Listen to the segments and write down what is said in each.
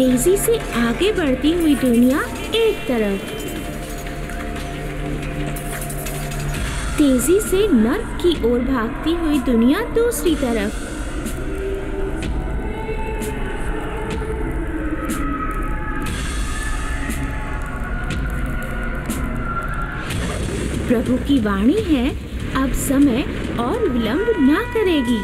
तेजी से आगे बढ़ती हुई दुनिया एक तरफ, तेजी से नर्क की ओर भागती हुई दुनिया दूसरी तरफ। प्रभु की वाणी है, अब समय और विलंब ना करेगी।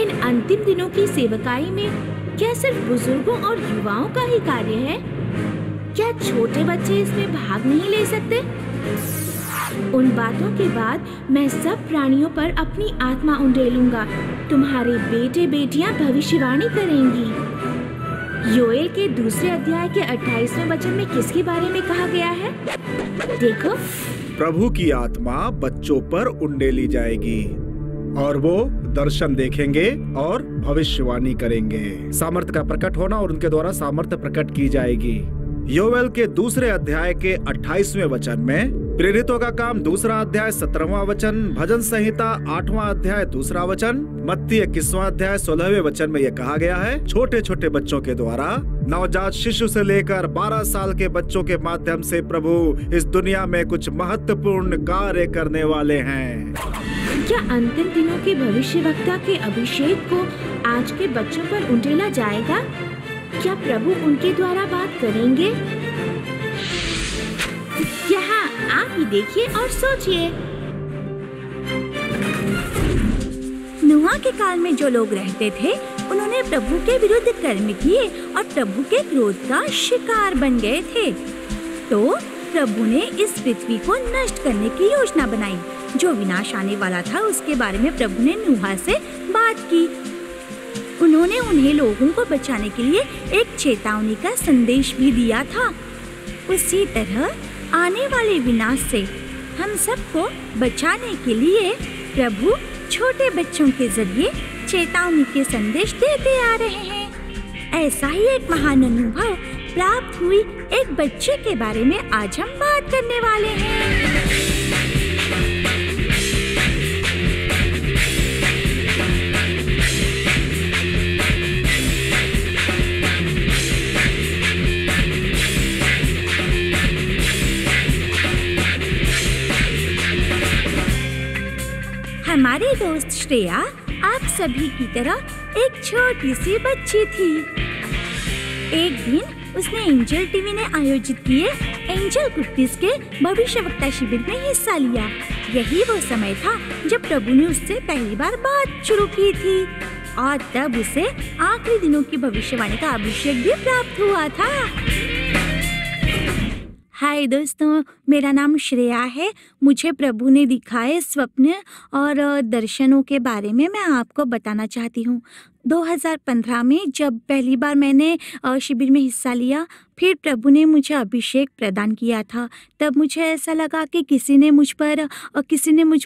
इन अंतिम दिनों की सेवकाई में क्या सिर्फ बुजुर्गों और युवाओं का ही कार्य है? क्या छोटे बच्चे इसमें भाग नहीं ले सकते? उन बातों के बाद मैं सब प्राणियों पर अपनी आत्मा उंडेलूंगा। तुम्हारे बेटे बेटियां भविष्यवाणी करेंगी। योएल के दूसरे अध्याय के 28वें वचन में किसके बारे में कहा गया है? देखो, प्रभु की आत्मा बच्चों पर उंडेली जाएगी और वो दर्शन देखेंगे और भविष्यवाणी करेंगे। सामर्थ्य का प्रकट होना और उनके द्वारा सामर्थ्य प्रकट की जाएगी। योएल के दूसरे अध्याय के 28वें वचन में, प्रेरितों का काम दूसरा अध्याय 17वां वचन, भजन संहिता 8वां अध्याय 2रा वचन, मत्ती 21वां अध्याय 16वें वचन में यह कहा गया है, छोटे छोटे बच्चों के द्वारा नवजात शिशु से लेकर 12 साल के बच्चों के माध्यम से प्रभु इस दुनिया में कुछ महत्वपूर्ण कार्य करने वाले हैं। क्या अंतिम दिनों के भविष्यवक्ता के अभिषेक को आज के बच्चों पर उंडेला जाएगा? क्या प्रभु उनके द्वारा बात करेंगे? यहाँ आप ही देखिए और सोचिए। नुहा के काल में जो लोग रहते थे उन्होंने प्रभु के विरुद्ध कर्म किए और प्रभु के क्रोध का शिकार बन गए थे। तो प्रभु ने इस पृथ्वी को नष्ट करने की योजना बनाई। जो विनाश आने वाला था उसके बारे में प्रभु ने नुहा से बात की। उन्होंने उन्हें लोगों को बचाने के लिए एक चेतावनी का संदेश भी दिया था। उसी तरह आने वाले विनाश से हम सबको बचाने के लिए प्रभु छोटे बच्चों के जरिए चेतावनी के संदेश देते आ रहे हैं। ऐसा ही एक महान अनुभव प्राप्त हुई एक बच्चे के बारे में आज हम बात करने वाले हैं। हमारी दोस्त श्रेया आप सभी की तरह एक छोटी सी बच्ची थी। एक दिन उसने एंजल टीवी ने आयोजित किए एंजल कुट्टीज़ के भविष्यवक्ता शिविर में हिस्सा लिया। यही वो समय था जब प्रभु ने उससे पहली बार बात शुरू की थी और तब उसे आखिरी दिनों की भविष्यवाणी का अभिषेक भी प्राप्त हुआ था। हाय दोस्तों, मेरा नाम श्रेया है। मुझे प्रभु ने दिखाए स्वप्न और दर्शनों के बारे में मैं आपको बताना चाहती हूँ। 2015 में जब पहली बार मैंने शिविर में हिस्सा लिया, फिर प्रभु ने मुझे अभिषेक प्रदान किया था। तब मुझे ऐसा लगा कि किसी ने मुझ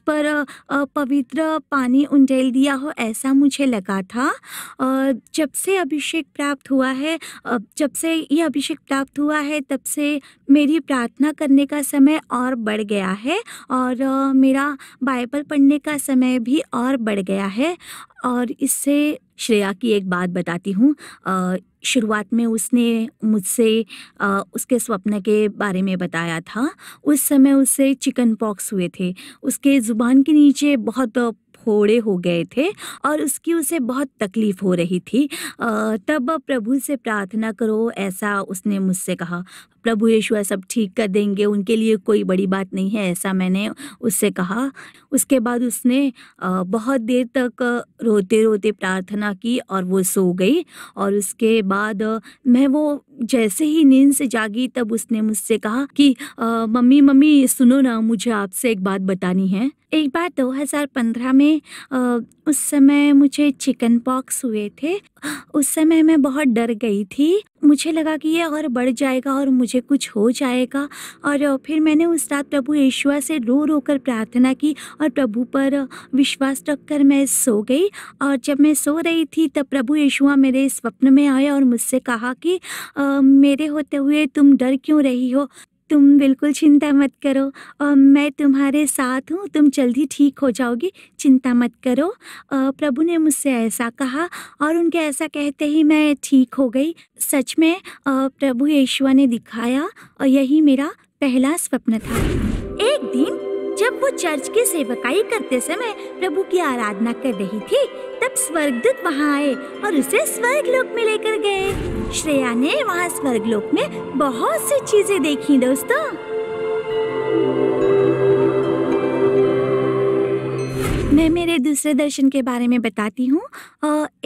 पर पवित्र पानी उंडेल दिया हो, ऐसा मुझे लगा था। जब से अभिषेक प्राप्त हुआ है, तब से मेरी प्रार्थना करने का समय और बढ़ गया है और मेरा बाइबल पढ़ने का समय भी और बढ़ गया है। और इससे श्रेया की एक बात बताती हूँ। शुरुआत में उसने मुझसे उसके स्वप्न के बारे में बताया था। उस समय उसे चिकन पॉक्स हुए थे। उसके ज़ुबान के नीचे बहुत फोड़े हो गए थे और उसे बहुत तकलीफ़ हो रही थी। तब प्रभु से प्रार्थना करो, ऐसा उसने मुझसे कहा। प्रभु यीशु सब ठीक कर देंगे, उनके लिए कोई बड़ी बात नहीं है, ऐसा मैंने उससे कहा। उसके बाद उसने बहुत देर तक रोते रोते प्रार्थना की और वो सो गई। और उसके बाद मैं वो जैसे ही नींद से जागी तब उसने मुझसे कहा कि मम्मी सुनो ना, मुझे आपसे एक बात बतानी है। एक बार 2015 में उस समय मुझे चिकन पॉक्स हुए थे। उस समय मैं बहुत डर गई थी। मुझे लगा कि ये और बढ़ जाएगा और मुझे कुछ हो जाएगा। और फिर मैंने उस रात प्रभु यीशु से रो कर प्रार्थना की और प्रभु पर विश्वास रखकर मैं सो गई। और जब मैं सो रही थी तब प्रभु यीशु मेरे स्वप्न में आया और मुझसे कहा कि मेरे होते हुए तुम डर क्यों रही हो? तुम बिल्कुल चिंता मत करो और मैं तुम्हारे साथ हूँ, तुम जल्दी ठीक हो जाओगे, चिंता मत करो। प्रभु ने मुझसे ऐसा कहा और उनके ऐसा कहते ही मैं ठीक हो गई। सच में प्रभु यीशु ने दिखाया और यही मेरा पहला स्वप्न था। एक दिन जब वो चर्च की सेवकाई करते समय प्रभु की आराधना कर रही थी, तब स्वर्गदूत वहाँ आए और उसे स्वर्गलोक में लेकर गए। श्रेया ने वहाँ स्वर्गलोक में बहुत सी चीजें देखी। दोस्तों, मैं मेरे दूसरे दर्शन के बारे में बताती हूँ।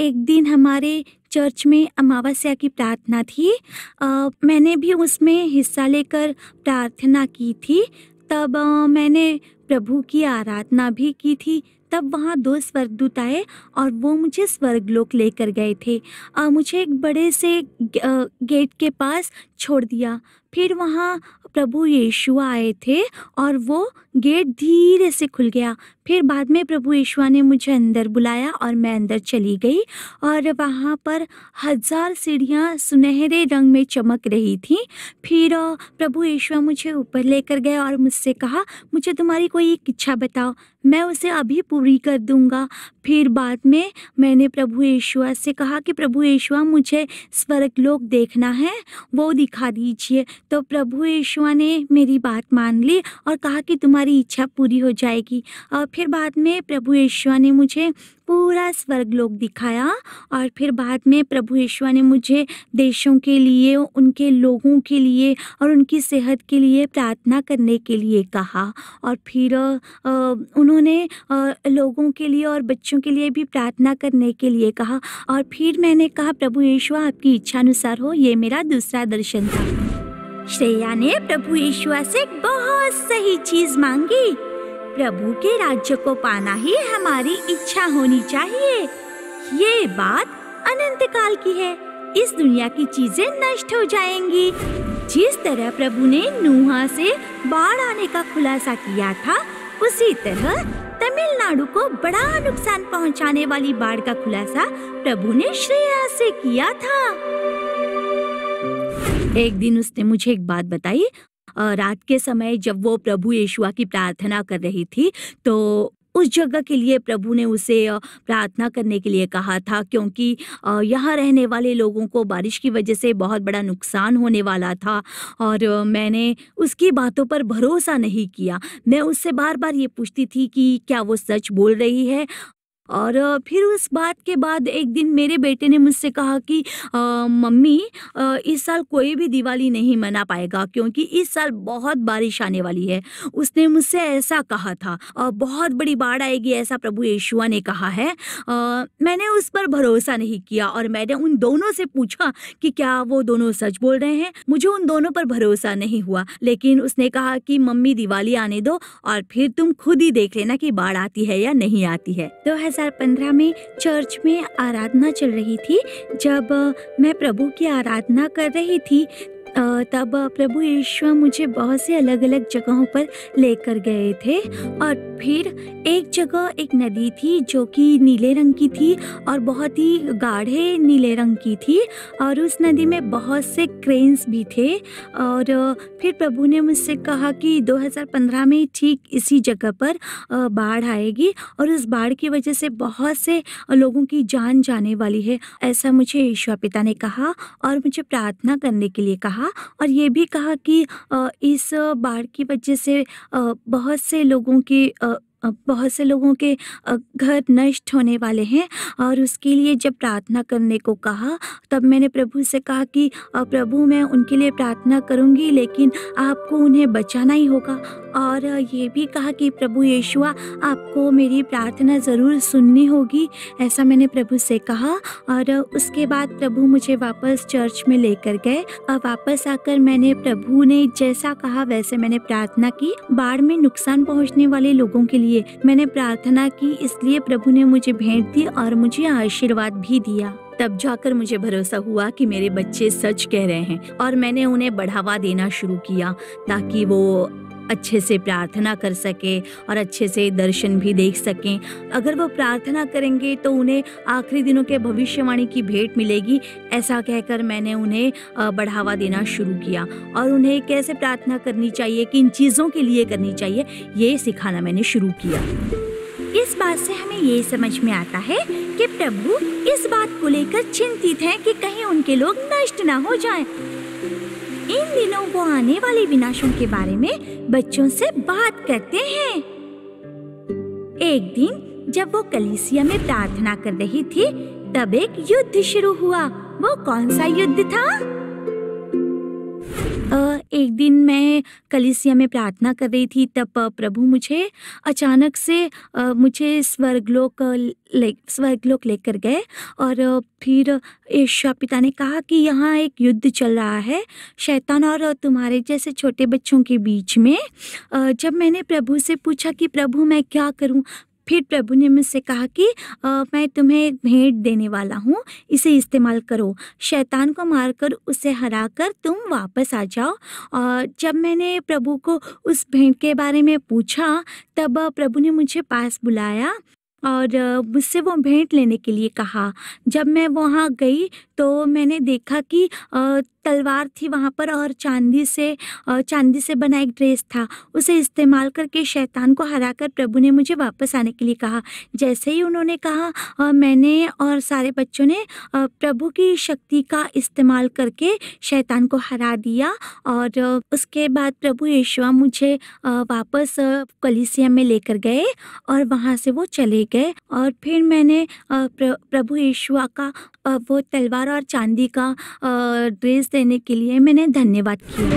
एक दिन हमारे चर्च में अमावस्या की प्रार्थना थी। मैंने भी उसमें हिस्सा लेकर प्रार्थना की थी। तब मैंने प्रभु की आराधना भी की थी। तब वहाँ दो स्वर्गदूत आए और वो मुझे स्वर्गलोक लेकर गए थे। मुझे एक बड़े से गेट के पास छोड़ दिया। फिर वहाँ प्रभु यीशु आए थे और वो गेट धीरे से खुल गया। फिर बाद में प्रभु यीशु ने मुझे अंदर बुलाया और मैं अंदर चली गई। और वहाँ पर 1000 सीढ़ियाँ सुनहरे रंग में चमक रही थीं। फिर प्रभु यीशु मुझे ऊपर लेकर गए और मुझसे कहा, मुझे तुम्हारी कोई एक इच्छा बताओ, मैं उसे अभी पूरी कर दूँगा। फिर बाद में मैंने प्रभु यीशु से कहा कि प्रभु यीशु मुझे स्वर्गलोक देखना है, वो दिखा दीजिए। तो प्रभु यीशु ने मेरी बात मान ली और कहा कि तुम्हारी इच्छा पूरी हो जाएगी। और फिर बाद में प्रभु यीशु ने मुझे पूरा स्वर्गलोक दिखाया। और फिर बाद में प्रभु यीशु ने मुझे देशों के लिए, उनके लोगों के लिए और उनकी सेहत के लिए प्रार्थना करने के लिए कहा। और फिर उन्होंने लोगों के लिए और बच्चों के लिए भी प्रार्थना करने के लिए कहा। और फिर मैंने कहा, प्रभु यीशु आपकी इच्छानुसार हो। ये मेरा दूसरा दर्शन था। श्रेया ने प्रभु यीशु से एक बहुत सही चीज़ मांगी। प्रभु के राज्य को पाना ही हमारी इच्छा होनी चाहिए। ये बात अनंत काल की है, इस दुनिया की चीजें नष्ट हो जाएंगी। जिस तरह प्रभु ने नुहा से बाढ़ आने का खुलासा किया था, उसी तरह तमिलनाडु को बड़ा नुकसान पहुंचाने वाली बाढ़ का खुलासा प्रभु ने श्रेया से किया था। एक दिन उसने मुझे एक बात बताई। रात के समय जब वो प्रभु यीशु की प्रार्थना कर रही थी, तो उस जगह के लिए प्रभु ने उसे प्रार्थना करने के लिए कहा था, क्योंकि यहाँ रहने वाले लोगों को बारिश की वजह से बहुत बड़ा नुकसान होने वाला था। और मैंने उसकी बातों पर भरोसा नहीं किया। मैं उससे बार बार ये पूछती थी कि क्या वो सच बोल रही है। और फिर उस बात के बाद एक दिन मेरे बेटे ने मुझसे कहा कि मम्मी, इस साल कोई भी दिवाली नहीं मना पाएगा, क्योंकि इस साल बहुत बारिश आने वाली है। उसने मुझसे ऐसा कहा था। बहुत बड़ी बाढ़ आएगी, ऐसा प्रभु यीशु ने कहा है। मैंने उस पर भरोसा नहीं किया और मैंने उन दोनों से पूछा कि क्या वो दोनों सच बोल रहे हैं। मुझे उन दोनों पर भरोसा नहीं हुआ, लेकिन उसने कहा कि मम्मी दिवाली आने दो और फिर तुम खुद ही देख लेना कि बाढ़ आती है या नहीं आती है। 2015 में चर्च में आराधना चल रही थी। जब मैं प्रभु की आराधना कर रही थी, तब प्रभु यीशु मुझे बहुत से अलग अलग जगहों पर लेकर गए थे। और फिर एक जगह एक नदी थी जो कि नीले रंग की थी और बहुत ही गाढ़े नीले रंग की थी, और उस नदी में बहुत से क्रेन्स भी थे। और फिर प्रभु ने मुझसे कहा कि 2015 में ठीक इसी जगह पर बाढ़ आएगी और उस बाढ़ की वजह से बहुत से लोगों की जान जाने वाली है, ऐसा मुझे यीशु पिता ने कहा। और मुझे प्रार्थना करने के लिए कहा और ये भी कहा कि इस बाढ़ की वजह से बहुत से लोगों के घर नष्ट होने वाले हैं, और उसके लिए जब प्रार्थना करने को कहा, तब मैंने प्रभु से कहा कि प्रभु, मैं उनके लिए प्रार्थना करूंगी, लेकिन आपको उन्हें बचाना ही होगा। और ये भी कहा कि प्रभु यीशु, आपको मेरी प्रार्थना ज़रूर सुननी होगी, ऐसा मैंने प्रभु से कहा। और उसके बाद प्रभु मुझे वापस चर्च में लेकर गए। वापस आकर मैंने प्रभु ने जैसा कहा वैसे मैंने प्रार्थना की। बाढ़ में नुकसान पहुँचने वाले लोगों के लिए मैंने प्रार्थना की, इसलिए प्रभु ने मुझे भेंट दी और मुझे आशीर्वाद भी दिया। तब जाकर मुझे भरोसा हुआ कि मेरे बच्चे सच कह रहे हैं, और मैंने उन्हें बढ़ावा देना शुरू किया ताकि वो अच्छे से प्रार्थना कर सकें और अच्छे से दर्शन भी देख सकें। अगर वो प्रार्थना करेंगे तो उन्हें आखिरी दिनों के भविष्यवाणी की भेंट मिलेगी, ऐसा कहकर मैंने उन्हें बढ़ावा देना शुरू किया और उन्हें कैसे प्रार्थना करनी चाहिए, किन चीज़ों के लिए करनी चाहिए, ये सिखाना मैंने शुरू किया। इस बात से हमें ये समझ में आता है कि प्रभु इस बात को लेकर चिंतित हैं कि कहीं उनके लोग नष्ट ना हो जाएं। इन दिनों वो आने वाले विनाशों के बारे में बच्चों से बात करते हैं। एक दिन जब वो कलीसिया में प्रार्थना कर रही थी तब एक युद्ध शुरू हुआ। वो कौन सा युद्ध था? एक दिन मैं कलीसिया में प्रार्थना कर रही थी तब प्रभु मुझे अचानक से मुझे स्वर्गलोक लेकर गए और फिर ईश्वर पिता ने कहा कि यहाँ एक युद्ध चल रहा है शैतान और तुम्हारे जैसे छोटे बच्चों के बीच में। जब मैंने प्रभु से पूछा कि प्रभु मैं क्या करूँ, फिर प्रभु ने मुझसे कहा कि मैं तुम्हें एक भेंट देने वाला हूँ, इसे इस्तेमाल करो, शैतान को मारकर उसे हराकर तुम वापस आ जाओ। और जब मैंने प्रभु को उस भेंट के बारे में पूछा तब प्रभु ने मुझे पास बुलाया और मुझसे वो भेंट लेने के लिए कहा। जब मैं वहाँ गई तो मैंने देखा कि तलवार थी वहाँ पर और चांदी से बना एक ड्रेस था, उसे इस्तेमाल करके शैतान को हराकर प्रभु ने मुझे वापस आने के लिए कहा। जैसे ही उन्होंने कहा मैंने और सारे बच्चों ने प्रभु की शक्ति का इस्तेमाल करके शैतान को हरा दिया और उसके बाद प्रभु यीशु मुझे वापस कलीसिया में लेकर गए और वहाँ से वो चले गए। और फिर मैंने प्रभु यीशु का वो तलवार और चांदी का ड्रेस देने के लिए मैंने धन्यवाद किया।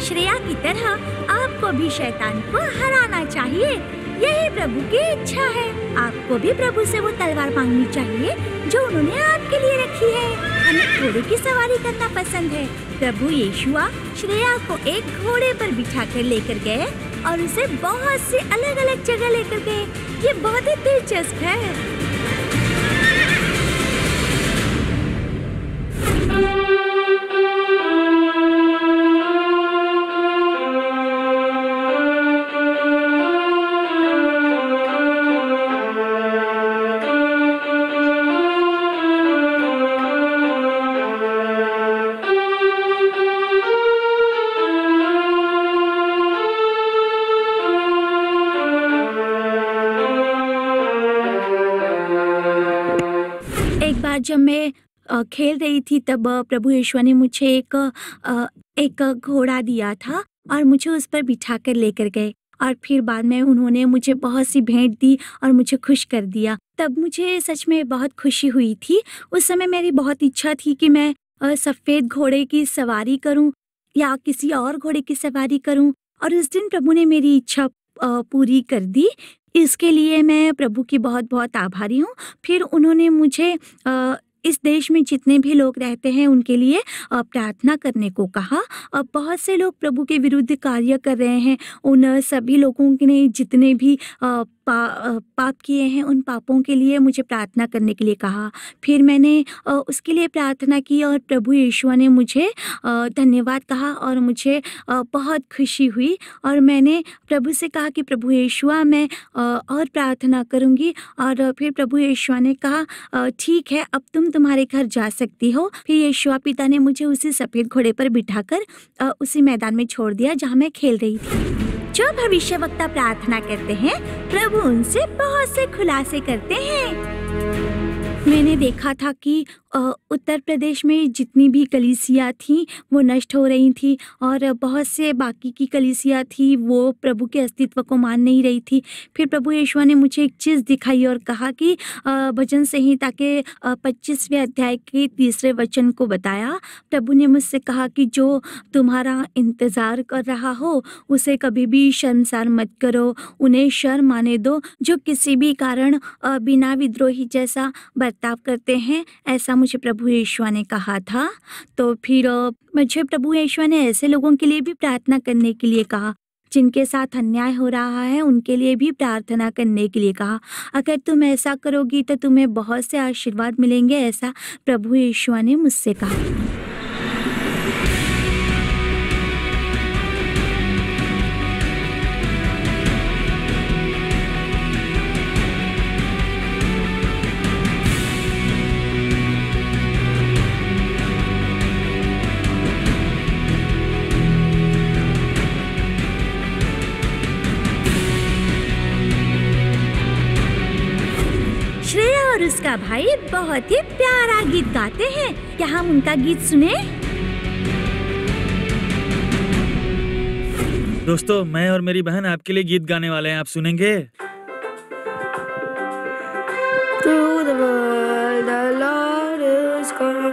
श्रेया की तरह आपको भी शैतान को हराना चाहिए, यही प्रभु की इच्छा है। आपको भी प्रभु से वो तलवार मांगनी चाहिए जो उन्होंने आपके लिए रखी है। हमें घोड़े की सवारी करना पसंद है। प्रभु यीशुआ श्रेया को एक घोड़े पर बिठाकर लेकर गए और उसे बहुत से अलग अलग जगह लेकर गए। ये बहुत ही दिलचस्प है। जब मैं खेल रही थी तब प्रभु यीशु ने मुझे एक घोड़ा दिया था और मुझे उस पर बिठा कर लेकर गए और फिर बाद में उन्होंने मुझे बहुत सी भेंट दी और मुझे खुश कर दिया। तब मुझे सच में बहुत खुशी हुई थी। उस समय मेरी बहुत इच्छा थी कि मैं सफ़ेद घोड़े की सवारी करूं या किसी और घोड़े की सवारी करूं और उस दिन प्रभु ने मेरी इच्छा पूरी कर दी। इसके लिए मैं प्रभु की बहुत बहुत आभारी हूँ। फिर उन्होंने मुझे इस देश में जितने भी लोग रहते हैं उनके लिए प्रार्थना करने को कहा। अब बहुत से लोग प्रभु के विरुद्ध कार्य कर रहे हैं। उन सभी लोगों ने जितने भी पाप किए हैं उन पापों के लिए मुझे प्रार्थना करने के लिए कहा। फिर मैंने उसके लिए प्रार्थना की और प्रभु यीशु ने मुझे धन्यवाद कहा और मुझे बहुत खुशी हुई। और मैंने प्रभु से कहा कि प्रभु यीशु मैं और प्रार्थना करूँगी। और फिर प्रभु यीशु ने कहा ठीक है, अब तुम्हारे घर जा सकती हो। फिर यीशु पिता ने मुझे उसी सफ़ेद घोड़े पर बिठाकर उसी मैदान में छोड़ दिया जहाँ मैं खेल रही थी। जो भविष्यवक्ता प्रार्थना करते हैं प्रभु उनसे बहुत से खुलासे करते हैं। मैंने देखा था कि उत्तर प्रदेश में जितनी भी कलीसिया थी वो नष्ट हो रही थी और बहुत से बाकी की कलीसिया थी वो प्रभु के अस्तित्व को मान नहीं रही थी। फिर प्रभु यीशु ने मुझे एक चीज़ दिखाई और कहा कि भजन संहिता के 25वें अध्याय के 3 वचन को बताया। प्रभु ने मुझसे कहा कि जो तुम्हारा इंतज़ार कर रहा हो उसे कभी भी शर्मसार मत करो, उन्हें शर्म आने दो जो किसी भी कारण बिना विद्रोही जैसा प्रस्ताव करते हैं, ऐसा मुझे प्रभु यीशु ने कहा था। तो फिर मुझे प्रभु यीशु ने ऐसे लोगों के लिए भी प्रार्थना करने के लिए कहा, जिनके साथ अन्याय हो रहा है उनके लिए भी प्रार्थना करने के लिए कहा। अगर तुम ऐसा करोगी तो तुम्हें बहुत से आशीर्वाद मिलेंगे, ऐसा प्रभु यीशु ने मुझसे कहा। उसका भाई बहुत ही प्यारा गीत गाते हैं, क्या हम उनका गीत सुने? दोस्तों, मैं और मेरी बहन आपके लिए गीत गाने वाले हैं, आप सुनेंगे? Through the world, the Lord is come.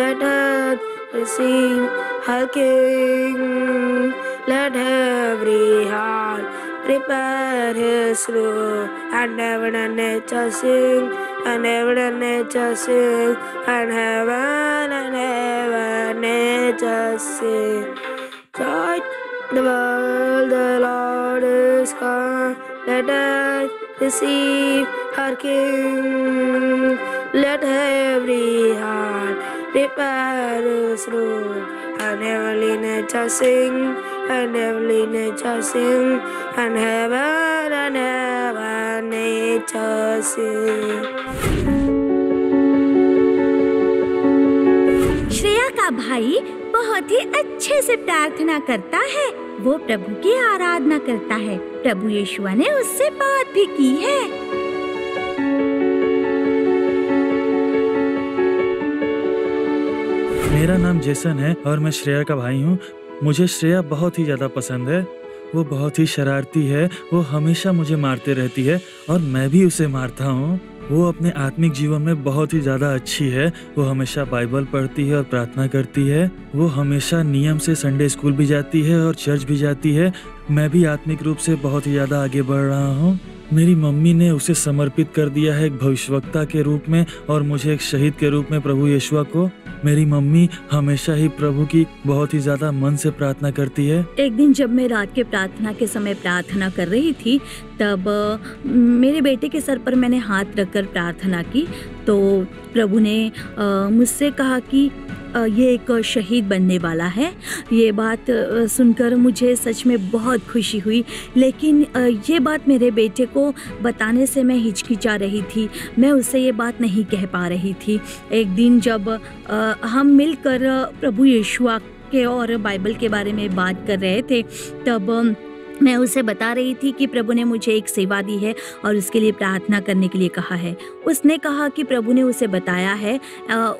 Let earth receive her King. Let every heart prepare His throne, and heaven and nature sing. And heaven and nature sing, and heaven nature sing. Joy to the world, the Lord is come. Let earth receive her King. Let every heart prepare His throne. And heavenly nature sing, and heavenly nature sing, and heaven nature sing. Shreya का भाई बहुत ही अच्छे से प्रार्थना करता है, वो प्रभु की आराधना करता है। प्रभु यीशु ने उससे बात भी की है। मेरा नाम जेसन है और मैं श्रेया का भाई हूँ। मुझे श्रेया बहुत ही ज्यादा पसंद है। वो बहुत ही शरारती है, वो हमेशा मुझे मारते रहती है और मैं भी उसे मारता हूँ। वो अपने आत्मिक जीवन में बहुत ही ज़्यादा अच्छी है। वो हमेशा बाइबल पढ़ती है और प्रार्थना करती है। वो हमेशा नियम से संडे स्कूल भी जाती है और चर्च भी जाती है। मैं भी आत्मिक रूप से बहुत ही ज़्यादा आगे बढ़ रहा हूँ। मेरी मम्मी ने उसे समर्पित कर दिया है एक भविष्यवक्ता के रूप में और मुझे एक शहीद के रूप में प्रभु यीशु को। मेरी मम्मी हमेशा ही प्रभु की बहुत ही ज्यादा मन से प्रार्थना करती है। एक दिन जब मैं रात के प्रार्थना के समय प्रार्थना कर रही थी, तब मेरे बेटे के सर पर मैंने हाथ रखकर प्रार्थना की, तो प्रभु ने मुझसे कहा कि ये एक शहीद बनने वाला है। ये बात सुनकर मुझे सच में बहुत खुशी हुई, लेकिन ये बात मेरे बेटे को बताने से मैं हिचकिचा रही थी, मैं उससे ये बात नहीं कह पा रही थी। एक दिन जब हम मिलकर प्रभु यीशु के और बाइबल के बारे में बात कर रहे थे, तब मैं उसे बता रही थी कि प्रभु ने मुझे एक सेवा दी है और उसके लिए प्रार्थना करने के लिए कहा है। उसने कहा कि प्रभु ने उसे बताया है,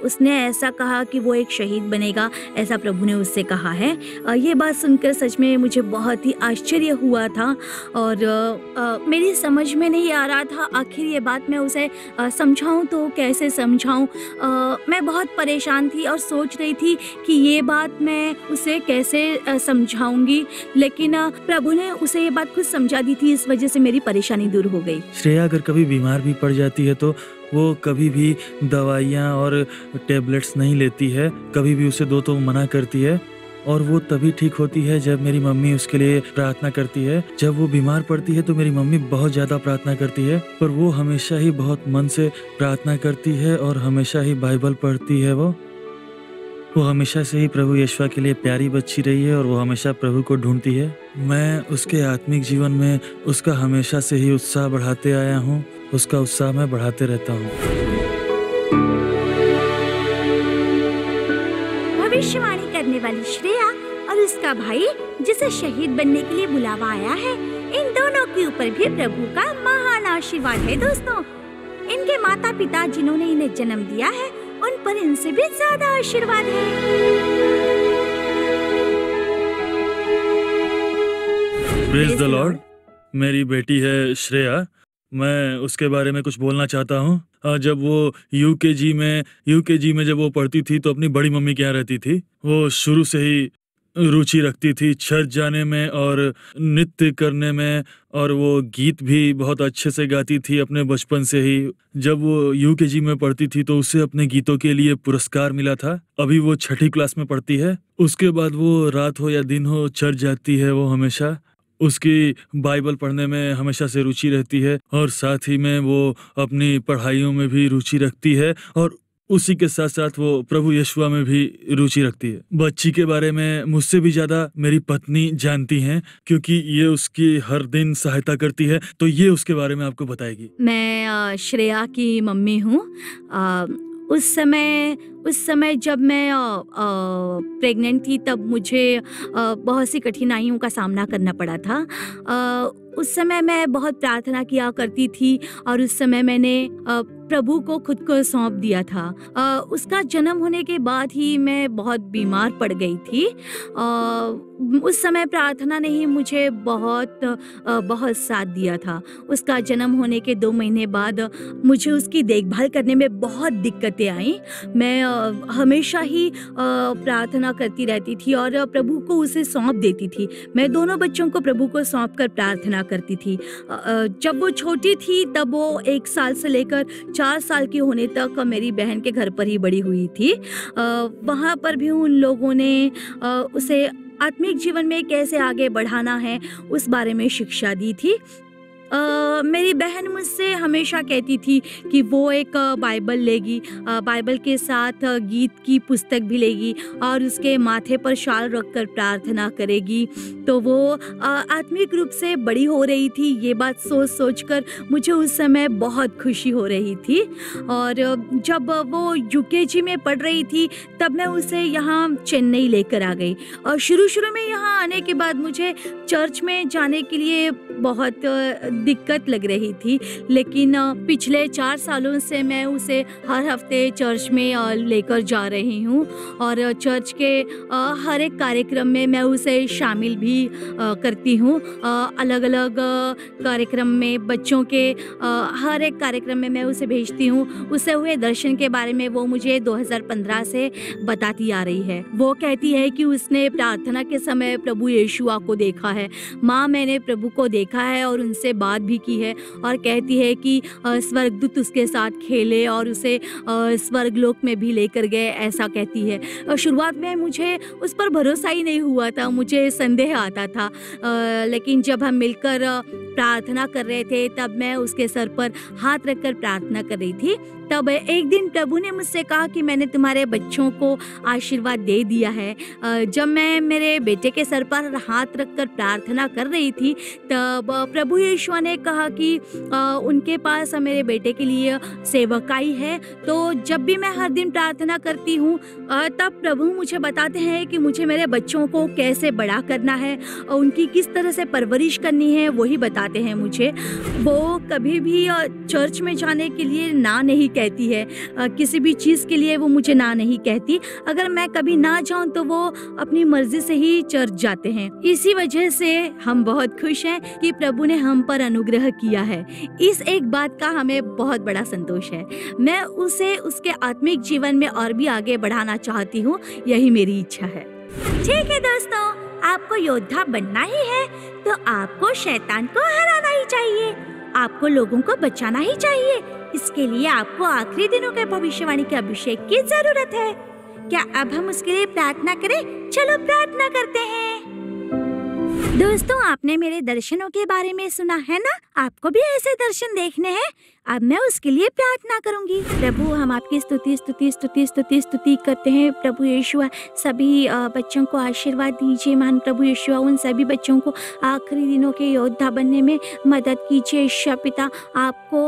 उसने ऐसा कहा कि वो एक शहीद बनेगा, ऐसा प्रभु ने उससे कहा है। ये बात सुनकर सच में मुझे बहुत ही आश्चर्य हुआ था और मेरी समझ में नहीं आ रहा था आखिर ये बात मैं उसे समझाऊँ तो कैसे समझाऊँ। मैं बहुत परेशान थी और सोच रही थी कि ये बात मैं उसे कैसे समझाऊँगी, लेकिन प्रभु ने उसे ये बात खुद समझा दी थी, इस वजह से मेरी परेशानी दूर हो गई। श्रेया अगर कभी बीमार भी पड़ जाती है तो वो कभी भी दवाइयाँ और टेबलेट्स नहीं लेती है, कभी भी उसे दो तो मना करती है और वो तभी ठीक होती है जब मेरी मम्मी उसके लिए प्रार्थना करती है। जब वो बीमार पड़ती है तो मेरी मम्मी बहुत ज़्यादा प्रार्थना करती है, पर वो हमेशा ही बहुत मन से प्रार्थना करती है और हमेशा ही बाइबल पढ़ती है। वो हमेशा से ही प्रभु यीशु के लिए प्यारी बच्ची रही है और वो हमेशा प्रभु को ढूंढती है। मैं उसके आत्मिक जीवन में उसका हमेशा से ही उत्साह बढ़ाते आया हूँ, उसका उत्साह मैं बढ़ाते रहता हूँ। भविष्यवाणी करने वाली श्रेया और उसका भाई, जिसे शहीद बनने के लिए बुलावा आया है, इन दोनों के ऊपर भी प्रभु का महान आशीर्वाद है। दोस्तों, इनके माता पिता जिन्होंने इन्हें जन्म दिया है, उन पर इनसे भी ज्यादा आशीर्वाद है। Praise the lord. मेरी बेटी है श्रेया, मैं उसके बारे में कुछ बोलना चाहता हूँ। जब वो यूकेजी में जब वो पढ़ती थी तो अपनी बड़ी मम्मी के यहाँ रहती थी। वो शुरू से ही रुचि रखती थी चर्च जाने में और नृत्य करने में, और वो गीत भी बहुत अच्छे से गाती थी अपने बचपन से ही। जब वो यूकेजी में पढ़ती थी तो उसे अपने गीतों के लिए पुरस्कार मिला था। अभी वो छठी क्लास में पढ़ती है। उसके बाद वो रात हो या दिन हो चर्च जाती है। वो हमेशा उसकी बाइबल पढ़ने में हमेशा से रुचि रहती है और साथ ही में वो अपनी पढ़ाइयों में भी रुचि रखती है और उसी के साथ साथ वो प्रभु यशुआ में भी रुचि रखती है। बच्ची के बारे में मुझसे भी ज़्यादा मेरी पत्नी जानती हैं क्योंकि ये उसकी हर दिन सहायता करती है, तो ये उसके बारे में आपको बताएगी। मैं श्रेया की मम्मी हूँ। उस समय जब मैं प्रेग्नेंट थी तब मुझे बहुत सी कठिनाइयों का सामना करना पड़ा था। उस समय मैं बहुत प्रार्थना किया करती थी और उस समय मैंने प्रभु को खुद को सौंप दिया था। उसका जन्म होने के बाद ही मैं बहुत बीमार पड़ गई थी। उस समय प्रार्थना ने ही मुझे बहुत साथ दिया था। उसका जन्म होने के 2 महीने बाद मुझे उसकी देखभाल करने में बहुत दिक्कतें आई। मैं हमेशा ही प्रार्थना करती रहती थी और प्रभु को उसे सौंप देती थी। मैं दोनों बच्चों को प्रभु को सौंप कर प्रार्थना करती थी। जब वो छोटी थी तब वो 1 साल से लेकर 4 साल की होने तक मेरी बहन के घर पर ही बड़ी हुई थी। वहाँ पर भी उन लोगों ने उसे आत्मिक जीवन में कैसे आगे बढ़ाना है उस बारे में शिक्षा दी थी। मेरी बहन मुझसे हमेशा कहती थी कि वो एक बाइबल लेगी, बाइबल के साथ गीत की पुस्तक भी लेगी और उसके माथे पर शाल रखकर प्रार्थना करेगी। तो वो आत्मिक रूप से बड़ी हो रही थी। ये बात सोच सोच कर मुझे उस समय बहुत खुशी हो रही थी। और जब वो यूकेजी में पढ़ रही थी तब मैं उसे यहाँ चेन्नई लेकर आ गई। और शुरू में यहाँ आने के बाद मुझे चर्च में जाने के लिए बहुत दिक्कत लग रही थी, लेकिन पिछले 4 सालों से मैं उसे हर हफ्ते चर्च में लेकर जा रही हूँ और चर्च के हर एक कार्यक्रम में मैं उसे शामिल भी करती हूँ। अलग अलग कार्यक्रम में, बच्चों के हर एक कार्यक्रम में मैं उसे भेजती हूँ। उसे हुए दर्शन के बारे में वो मुझे 2015 से बताती आ रही है। वो कहती है कि उसने प्रार्थना के समय प्रभु यीशुआ को देखा है। माँ, मैंने प्रभु को देखा है और उनसे बात भी की है। और कहती है कि स्वर्गदूत उसके साथ खेले और उसे स्वर्गलोक में भी लेकर गए, ऐसा कहती है। और शुरुआत में मुझे उस पर भरोसा ही नहीं हुआ था, मुझे संदेह आता था। लेकिन जब हम मिलकर प्रार्थना कर रहे थे तब मैं उसके सर पर हाथ रखकर प्रार्थना कर रही थी। तब एक दिन प्रभु ने मुझसे कहा कि मैंने तुम्हारे बच्चों को आशीर्वाद दे दिया है। जब मैं मेरे बेटे के सर पर हाथ रखकर प्रार्थना कर रही थी तब प्रभु यीशु ने कहा कि उनके पास मेरे बेटे के लिए सेवकाई है। तो जब भी मैं हर दिन प्रार्थना करती हूँ तब प्रभु मुझे बताते हैं कि मुझे मेरे बच्चों को कैसे बड़ा करना है, उनकी किस तरह से परवरिश करनी है, वही बताते हैं मुझे। वो कभी भी चर्च में जाने के लिए ना नहीं कहती है। किसी भी चीज़ के लिए वो मुझे ना नहीं कहती। अगर मैं कभी ना जाऊँ तो वो अपनी मर्जी से ही चर्च जाते हैं। इसी वजह से हम बहुत खुश हैं कि प्रभु ने हम पर अनुग्रह किया है। इस एक बात का हमें बहुत बड़ा संतोष है। मैं उसे उसके आत्मिक जीवन में और भी आगे बढ़ाना चाहती हूँ, यही मेरी इच्छा है। ठीक है दोस्तों, आपको योद्धा बनना ही है तो आपको शैतान को हराना ही चाहिए, आपको लोगों को बचाना ही चाहिए। इसके लिए आपको आखिरी दिनों के भविष्यवाणी के अभिषेक की जरूरत है। क्या अब हम उसके लिए प्रार्थना करें? चलो प्रार्थना करते हैं। दोस्तों, आपने मेरे दर्शनों के बारे में सुना है ना? आपको भी ऐसे दर्शन देखने हैं? अब मैं उसके लिए प्रार्थना करूंगी। प्रभु, हम आपकी स्तुति स्तुति स्तुति स्तुति स्तुति करते हैं। प्रभु यीशुआ, सभी बच्चों को आशीर्वाद दीजिए। महान प्रभु यीशुआ, उन सभी बच्चों को आखिरी दिनों के योद्धा बनने में मदद कीजिए। ईश्वर पिता, आपको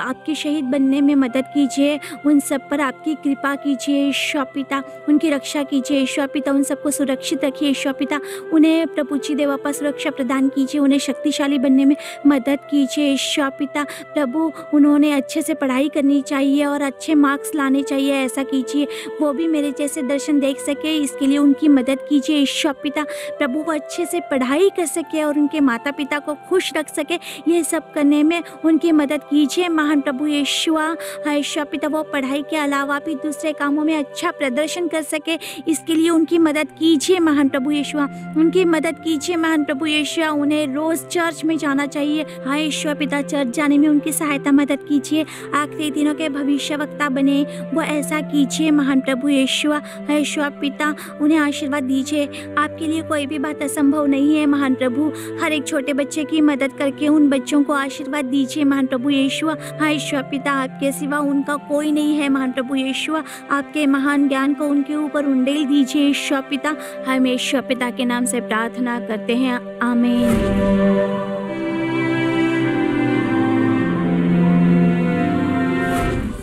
आपके शहीद बनने में मदद कीजिए। उन सब पर आपकी कृपा कीजिए। ईश्वर पिता, उनकी रक्षा कीजिए। ईश्वर पिता, उन सबको सुरक्षित रखिए। ईश्वर पिता, उन्हें प्रभुजी देवा पर सुरक्षा प्रदान कीजिए। उन्हें शक्तिशाली बनने में मदद कीजिए। ईश्वर पिता, प्रभु, उन्होंने अच्छे से पढ़ाई करनी चाहिए और अच्छे मार्क्स लाने चाहिए, ऐसा कीजिए। वो भी मेरे जैसे दर्शन देख सके, इसके लिए उनकी मदद कीजिए। ईश्वर पिता प्रभु वो अच्छे से पढ़ाई कर सके और उनके माता पिता को खुश रख सके, ये सब करने में उनकी मदद कीजिए। महान प्रभु यीशुआ पिता वो पढ़ाई के अलावा भी दूसरे कामों में अच्छा प्रदर्शन कर सके, इसके लिए उनकी मदद कीजिए। महान प्रभु यीशुआ उनकी मदद कीजिए। महान प्रभु यीशुआ उन्हें रोज़ चर्च में जाना चाहिए। हाय यीशुआ पिता चर्च जाने में उनकी सहायता मदद कीजिए। आखिरी दिनों के भविष्यवक्ता बने वो, ऐसा कीजिए। महान प्रभु यीशुआ यीशुआ पिता उन्हें आशीर्वाद दीजिए। आपके लिए कोई भी बात असंभव नहीं है। महान प्रभु हर एक छोटे बच्चे की मदद करके उन बच्चों को आशीर्वाद दीजिए। महान प्रभु यीशुआ यीशुआ पिता आपके सिवा उनका कोई नहीं है। महान प्रभु यीशुआ आपके महान ज्ञान को उनके ऊपर उंडेल दीजिए। यीशुआ पिता हम यीशुआ पिता के नाम से प्रार्थना करते हैं, आमीन।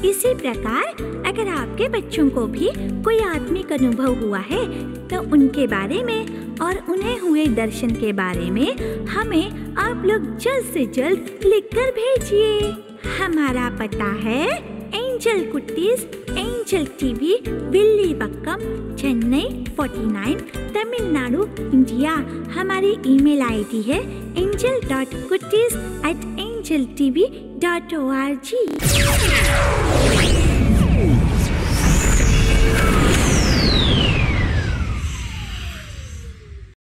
इसी प्रकार अगर आपके बच्चों को भी कोई आत्मिक अनुभव हुआ है तो उनके बारे में और उन्हें हुए दर्शन के बारे में हमें आप लोग जल्द से जल्द लिखकर भेजिए। हमारा पता है angel Kutties, angel TV, Villivakkam, Chennai 49, Tamil Nadu, India. हमारी ईमेल आईडी है angel.kutties@angeltv.org।